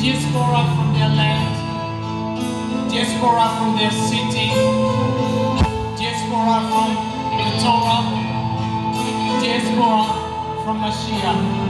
diaspora from their land, diaspora from their city, diaspora from the Torah, diaspora from Mashiach.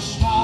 Smile.